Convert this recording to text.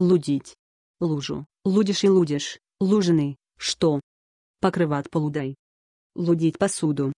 лудить. Лужу, лудишь и лудишь, луженый, что? Покрыват полудай. Лудить посуду,